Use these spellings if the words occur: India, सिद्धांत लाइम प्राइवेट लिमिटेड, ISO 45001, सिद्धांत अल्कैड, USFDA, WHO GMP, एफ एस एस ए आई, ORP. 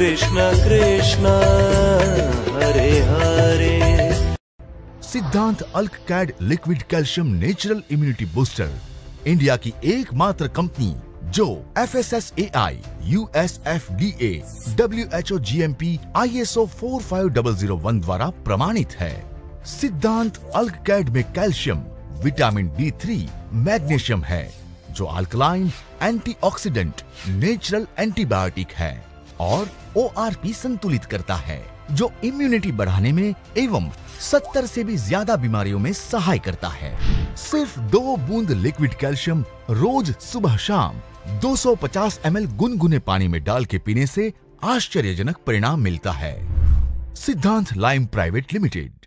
कृष्णा कृष्णा हरे हरे। सिद्धांत अल्कैड liquid calcium natural immunity booster, India की एकमात्र कंपनी जो FSSAI, USFDA, WHO GMP, ISO 45001 द्वारा प्रमाणित है। सिद्धांत अल्कैड में कैल्शियम, विटामिन D3, मैग्नीशियम है जो अल्कलाइन, एंटीऑक्सीडेंट, नेचुरल एंटीबायोटिक है और ORP संतुलित करता है जो इम्यूनिटी बढ़ाने में एवं 70 से भी ज्यादा बीमारियों में सहाय करता है। सिर्फ 2 बूंद लिक्विड कैल्शियम रोज सुबह शाम 250 ml गुनगुने पानी में डाल के पीने से आश्चर्यजनक परिणाम मिलता है। सिद्धांत लाइम प्राइवेट लिमिटेड।